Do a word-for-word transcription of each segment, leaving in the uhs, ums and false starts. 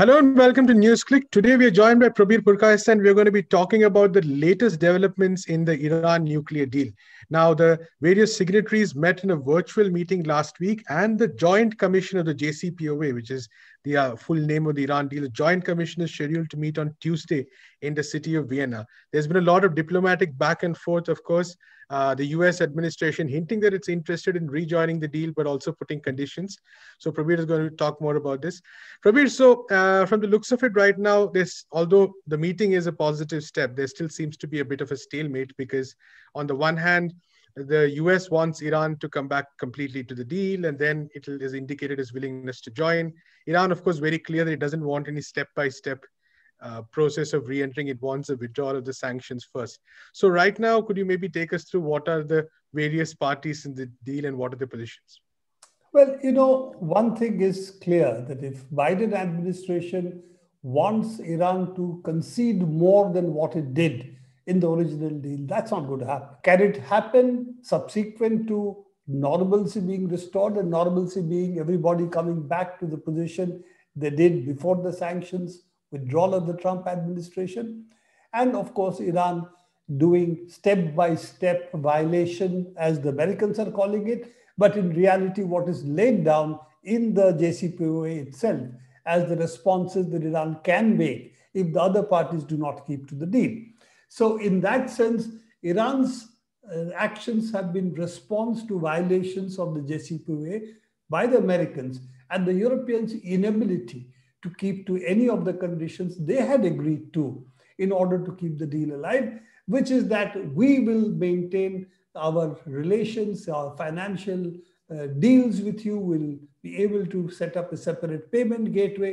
Hello and welcome to NewsClick. Today we are joined by Prabir Purkayastha and we are going to be talking about the latest developments in the Iran nuclear deal. Now, the various signatories met in a virtual meeting last week, and the Joint Commission of the J C P O A, which is the uh, full name of the Iran deal, the Joint Commission is scheduled to meet on Tuesday in the city of Vienna. There's been a lot of diplomatic back and forth, of course. Uh, the U S administration hinting that it's interested in rejoining the deal, but also putting conditions. So Prabir is going to talk more about this. Prabir, so uh, from the looks of it right now, this, although the meeting is a positive step, there still seems to be a bit of a stalemate, because on the one hand, the U S wants Iran to come back completely to the deal, and then it is indicated its willingness to join. Iran, of course, very clear that it doesn't want any step-by-step Uh, process of re-entering. It wants a withdrawal of the sanctions first. So right now, could you maybe take us through what are the various parties in the deal and what are the positions? Well, you know, one thing is clear, that if Biden administration wants Iran to concede more than what it did in the original deal, that's not going to happen. Can it happen subsequent to normalcy being restored and normalcy being everybody coming back to the position they did before the sanctions? Withdrawal of the Trump administration, and of course Iran doing step-by-step violation, as the Americans are calling it, but in reality what is laid down in the J C P O A itself as the responses that Iran can make if the other parties do not keep to the deal. So in that sense, Iran's actions have been response to violations of the J C P O A by the Americans, and the Europeans' inability to keep to any of the conditions they had agreed to in order to keep the deal alive, which is that we will maintain our relations, our financial uh, deals with you, we'll be able to set up a separate payment gateway.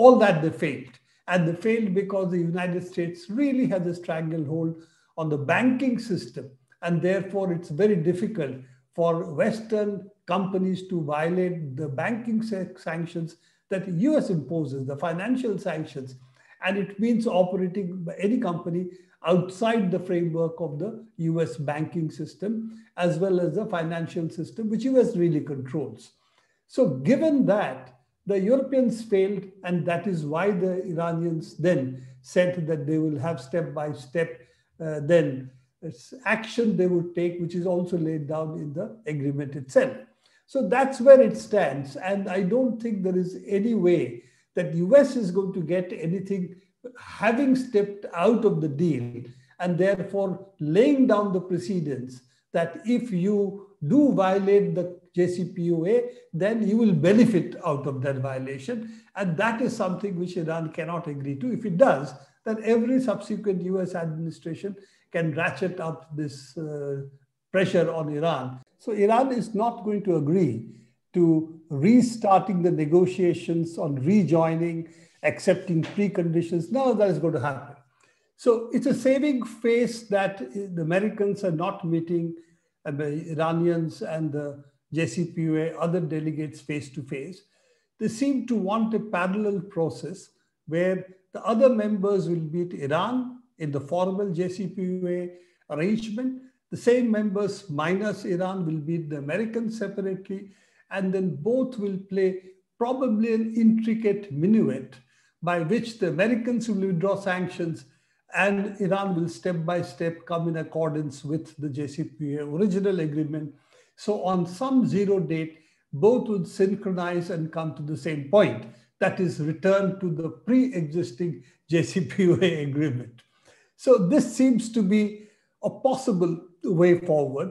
All that they failed. And they failed because the United States really has a stranglehold on the banking system. And therefore, it's very difficult for Western companies to violate the banking sanctions that the U S imposes, the financial sanctions, and it means operating by any company outside the framework of the U S banking system, as well as the financial system, which U S really controls. So given that, the Europeans failed, and that is why the Iranians then said that they will have step-by-step uh, then action they would take, which is also laid down in the agreement itself. So that's where it stands. And I don't think there is any way that the U S is going to get anything having stepped out of the deal, and therefore laying down the precedents that if you do violate the J C P O A, then you will benefit out of that violation. And that is something which Iran cannot agree to. If it does, then every subsequent U S administration can ratchet up this uh, pressure on Iran. So Iran is not going to agree to restarting the negotiations on rejoining, accepting preconditions. None of that is going to happen. So it's a saving face that the Americans are not meeting and the Iranians and the J C P O A, other delegates face to face. They seem to want a parallel process where the other members will meet Iran in the formal J C P O A arrangement. The same members minus Iran will beat the Americans separately, and then both will play probably an intricate minuet by which the Americans will withdraw sanctions and Iran will step by step come in accordance with the J C P O A original agreement. So on some zero date, both would synchronize and come to the same point. That is, return to the pre-existing J C P O A agreement. So this seems to be a possible way forward.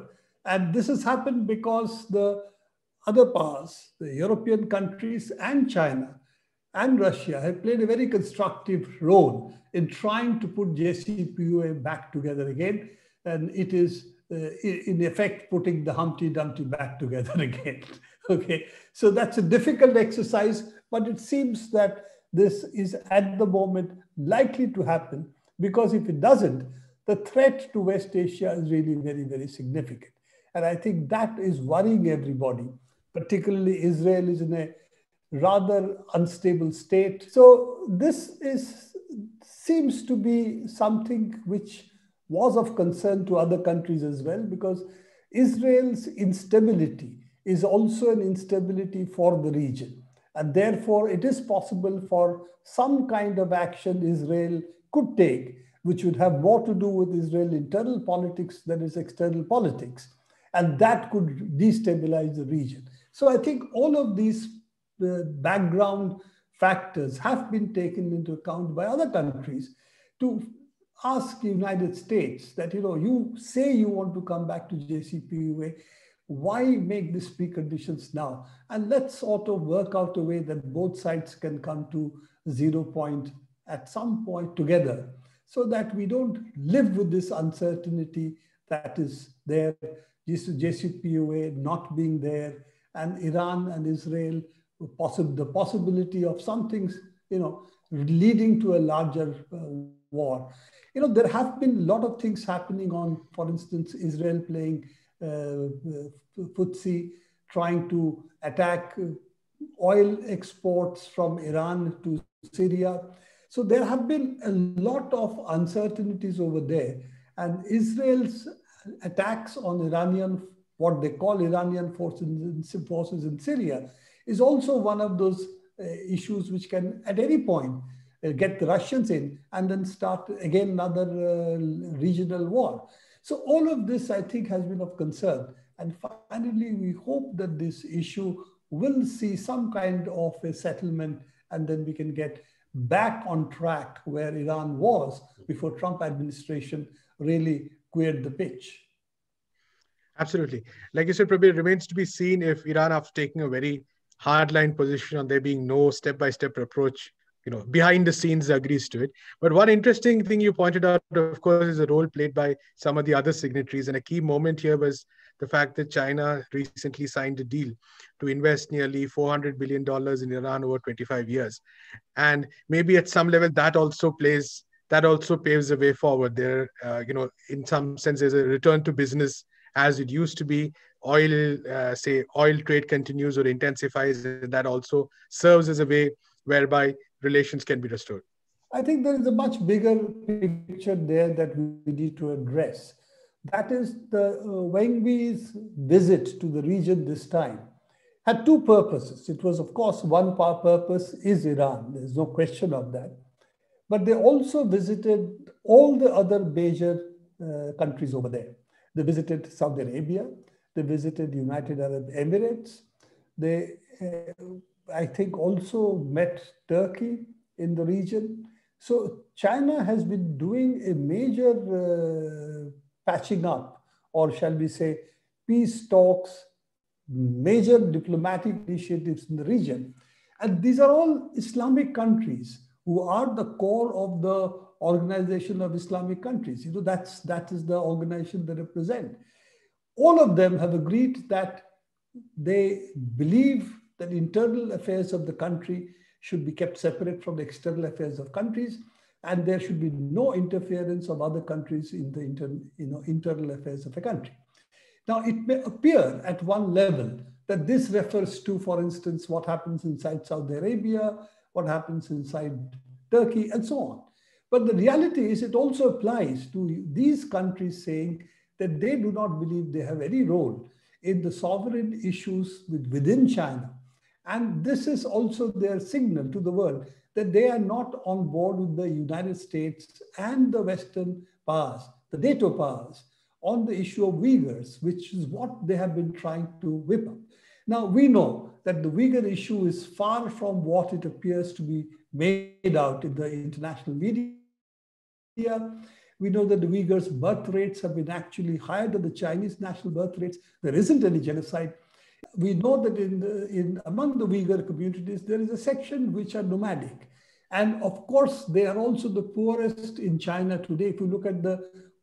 And this has happened because the other powers, the European countries and China and Russia, have played a very constructive role in trying to put J C P O A back together again. And it is, uh, in effect, putting the Humpty Dumpty back together again. Okay, so that's a difficult exercise, but it seems that this is at the moment likely to happen, because if it doesn't, the threat to West Asia is really very, very significant. And I think that is worrying everybody, particularly Israel is in a rather unstable state. So this is seems to be something which was of concern to other countries as well, because Israel's instability is also an instability for the region. And therefore, it is possible for some kind of action Israel could take, which would have more to do with Israel internal politics than its external politics. And that could destabilize the region. So I think all of these uh, background factors have been taken into account by other countries to ask the United States that, you know, you say you want to come back to J C P O A, why make these preconditions now? And let's sort of work out a way that both sides can come to zero point at some point together, so that we don't live with this uncertainty that is there, J C P O A not being there, and Iran and Israel, the possibility of some things, you know, leading to a larger uh, war. You know, there have been a lot of things happening on, for instance, Israel playing Uh, footsie, trying to attack oil exports from Iran to Syria. So there have been a lot of uncertainties over there. And Israel's attacks on Iranian, what they call Iranian forces in, forces in Syria, is also one of those uh, issues which can, at any point, uh, get the Russians in and then start again another uh, regional war. So all of this, I think, has been of concern. And finally, we hope that this issue will see some kind of a settlement, and then we can get back on track where Iran was before the Trump administration really cleared the pitch. Absolutely. Like you said, Prabir, it remains to be seen if Iran, after taking a very hardline position on there being no step-by-step approach, you know, behind the scenes agrees to it. But one interesting thing you pointed out, of course, is the role played by some of the other signatories. And a key moment here was the fact that China recently signed a deal to invest nearly four hundred billion dollars in Iran over twenty-five years. And maybe at some level that also plays, that also paves the way forward there. Uh, you know, in some sense, there's a return to business as it used to be. Oil, uh, say, oil trade continues or intensifies. And that also serves as a way whereby relations can be restored. I think there is a much bigger picture there that we need to address. That is, the uh, Wangbi's visit to the region this time had two purposes. It was, of course, one purpose is Iran. There's no question of that. But they also visited all the other major uh, countries over there. They visited Saudi Arabia. They visited United Arab Emirates. They uh, I think also met Turkey in the region. So China has been doing a major uh, patching up, or shall we say, peace talks, major diplomatic initiatives in the region. And these are all Islamic countries who are the core of the Organization of Islamic Countries. You know, that's, that is the organization they represent. All of them have agreed that they believe that internal affairs of the country should be kept separate from the external affairs of countries, and there should be no interference of other countries in the inter, you know, internal affairs of a country. Now, it may appear at one level that this refers to, for instance, what happens inside Saudi Arabia, what happens inside Turkey, and so on. But the reality is it also applies to these countries saying that they do not believe they have any role in the sovereign issues within China. And this is also their signal to the world that they are not on board with the United States and the Western powers, the NATO powers, on the issue of Uyghurs, which is what they have been trying to whip up. Now, we know that the Uyghur issue is far from what it appears to be made out in the international media. We know that the Uyghurs' birth rates have been actually higher than the Chinese national birth rates. There isn't any genocide. We know that in, the, in among the Uyghur communities, there is a section which are nomadic. And of course, they are also the poorest in China today. If you look at the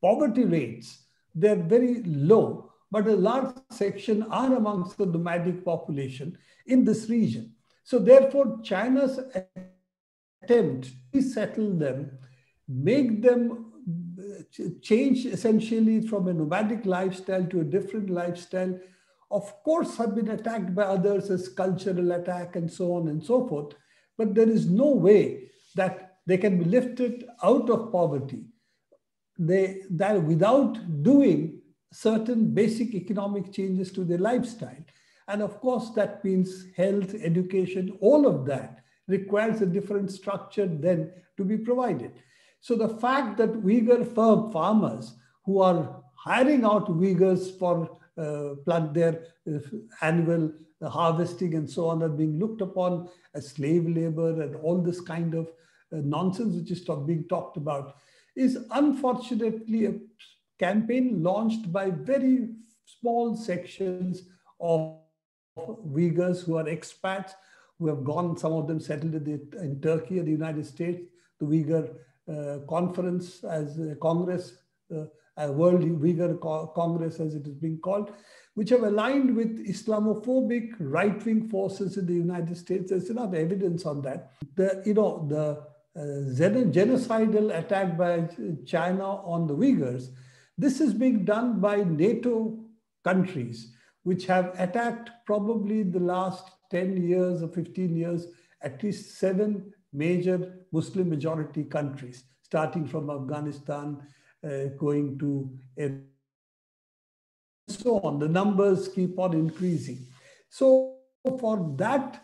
poverty rates, they're very low, but a large section are amongst the nomadic population in this region. So therefore, China's attempt to settle them, make them change essentially from a nomadic lifestyle to a different lifestyle, of course, have been attacked by others as cultural attack and so on and so forth. But there is no way that they can be lifted out of poverty they, that without doing certain basic economic changes to their lifestyle. And of course, that means health, education, all of that requires a different structure then to be provided. So the fact that Uyghur farmers who are hiring out Uyghurs for uh, plant their uh, annual uh, harvesting and so on are being looked upon as slave labor and all this kind of uh, nonsense which is talk, being talked about is unfortunately a campaign launched by very small sections of Uyghurs who are expats, who have gone, some of them settled in, the, in Turkey or the United States. The Uyghur uh, Conference, as uh, Congress, uh, uh, World Uyghur Co Congress as it is being called, which have aligned with Islamophobic right-wing forces in the United States. There's enough evidence on that. The, you know, the uh, genocidal attack by China on the Uyghurs, this is being done by NATO countries, which have attacked probably the last ten years or fifteen years, at least seven major Muslim majority countries, starting from Afghanistan, uh, going to Iran, and so on. The numbers keep on increasing. So for that,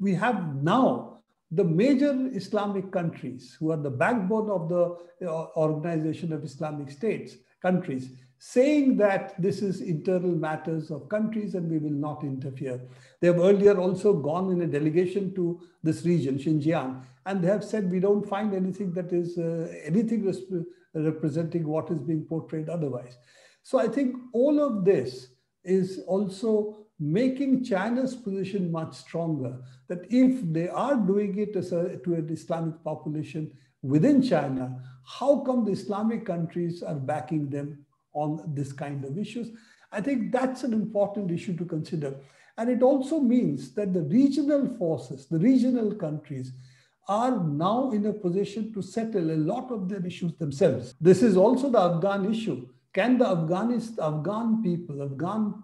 we have now the major Islamic countries who are the backbone of the Organization of Islamic States, countries, saying that this is internal matters of countries and we will not interfere. They have earlier also gone in a delegation to this region, Xinjiang, and they have said we don't find anything that is uh, anything representing what is being portrayed otherwise. So I think all of this is also making China's position much stronger, that if they are doing it as a, to an Islamic population within China, how come the Islamic countries are backing them on this kind of issues? I think that's an important issue to consider. And it also means that the regional forces, the regional countries, are now in a position to settle a lot of their issues themselves. This is also the Afghan issue. Can the Afghanist, Afghan people, Afghan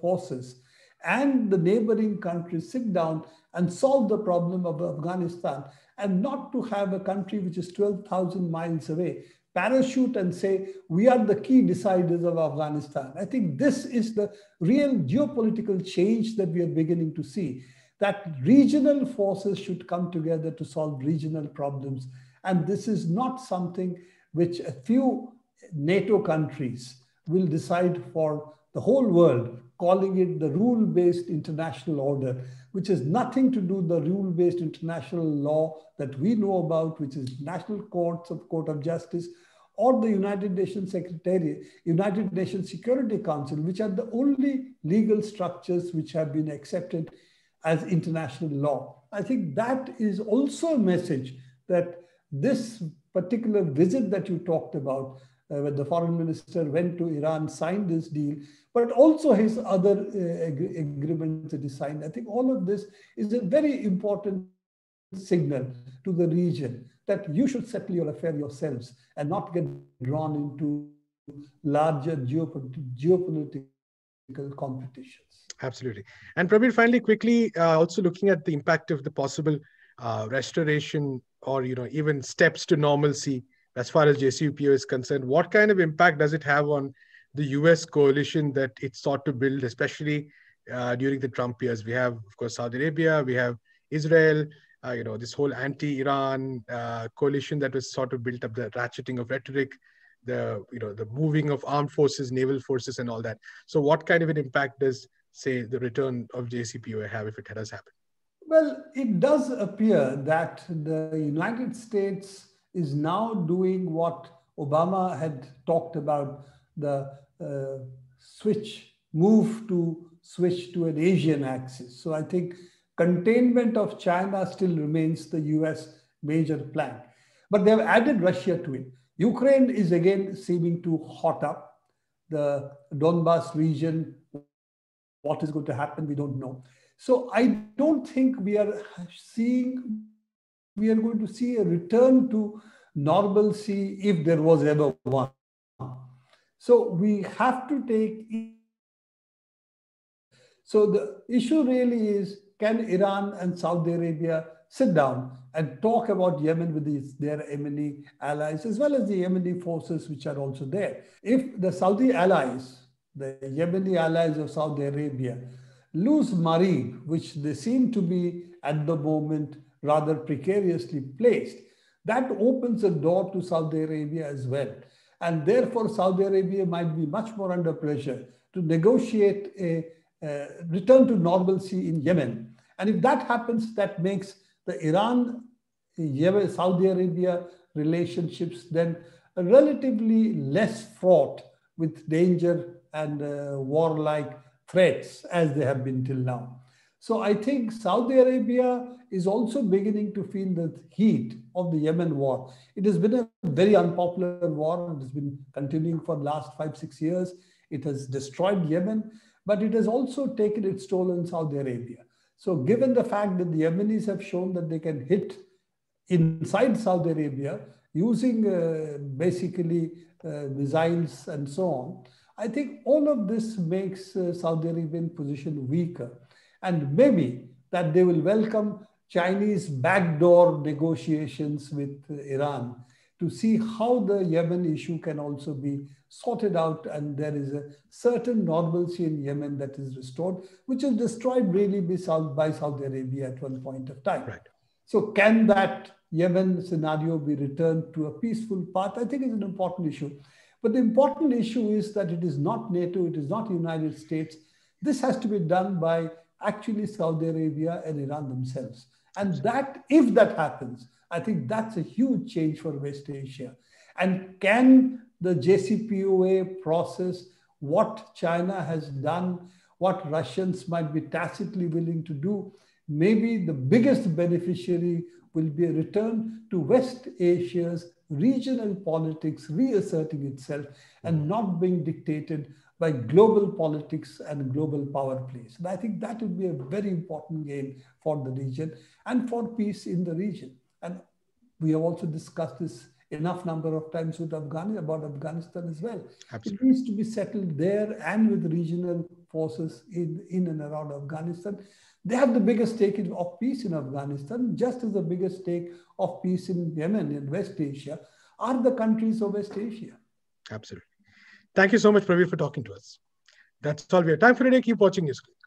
forces, and the neighboring countries sit down and solve the problem of Afghanistan, and not to have a country which is twelve thousand miles away parachute and say, we are the key deciders of Afghanistan? I think this is the real geopolitical change that we are beginning to see, that regional forces should come together to solve regional problems. And this is not something which a few NATO countries will decide for the whole world, calling it the rule-based international order, which has nothing to do with the rule-based international law that we know about, which is national courts of Court of Justice, or the United Nations Secretariat, United Nations Security Council, which are the only legal structures which have been accepted as international law. I think that is also a message that this particular visit that you talked about, Uh, when the foreign minister went to Iran, signed this deal, but also his other uh, ag agreements that he signed. I think all of this is a very important signal to the region that you should settle your affair yourselves and not get drawn into larger geopolit geopolitical competitions. Absolutely. And Prabir, finally, quickly, uh, also looking at the impact of the possible uh, restoration or, you know, even steps to normalcy as far as J C P O A is concerned, what kind of impact does it have on the U S coalition that it sought to build, especially uh, during the Trump years? We have, of course, Saudi Arabia, we have Israel, uh, you know, this whole anti-Iran uh, coalition that was sort of built up, the ratcheting of rhetoric, the, you know, the moving of armed forces, naval forces, and all that. So what kind of an impact does, say, the return of J C P O A have if it does happen? Well, it does appear that the United States is now doing what Obama had talked about, the uh, switch, move to switch to an Asian axis. So I think containment of China still remains the U S major plan. But they have added Russia to it. Ukraine is again seeming to hot up. The Donbas region, what is going to happen, we don't know. So I don't think we are seeing we are going to see a return to normalcy if there was ever one. So we have to take... So the issue really is, can Iran and Saudi Arabia sit down and talk about Yemen with their Yemeni allies, as well as the Yemeni forces which are also there? If the Saudi allies the Yemeni allies of Saudi Arabia, lose Marib, which they seem to be at the moment rather precariously placed, that opens a door to Saudi Arabia as well. And therefore, Saudi Arabia might be much more under pressure to negotiate a uh, return to normalcy in Yemen. And if that happens, that makes the Iran-Saudi Arabia relationships then relatively less fraught with danger and uh, warlike threats as they have been till now. So I think Saudi Arabia is also beginning to feel the heat of the Yemen war. It has been a very unpopular war. It has been continuing for the last five, six years. It has destroyed Yemen, but it has also taken its toll on Saudi Arabia. So given the fact that the Yemenis have shown that they can hit inside Saudi Arabia using uh, basically uh, missiles and so on, I think all of this makes uh, Saudi Arabian position weaker. And maybe that they will welcome Chinese backdoor negotiations with uh, Iran to see how the Yemen issue can also be sorted out, and there is a certain normalcy in Yemen that is restored, which is destroyed really by Saudi Arabia at one point of time. Right. So can that Yemen scenario be returned to a peaceful path? I think it's an important issue. But the important issue is that it is not NATO, it is not the United States. This has to be done by actually Saudi Arabia and Iran themselves. And that, if that happens, I think that's a huge change for West Asia. And can the J C P O A process, what China has done, what Russians might be tacitly willing to do, maybe the biggest beneficiary will be a return to West Asia's regional politics reasserting itself and not being dictated by global politics and global power plays. And I think that would be a very important gain for the region and for peace in the region. And we have also discussed this enough number of times with Afghanistan, about Afghanistan as well. Absolutely. It needs to be settled there and with regional forces in, in and around Afghanistan. They have the biggest stake of peace in Afghanistan, just as the biggest stake of peace in Yemen and West Asia are the countries of West Asia. Absolutely. Thank you so much, Prabir, for talking to us. That's all we have time for today. Keep watching NewsClick.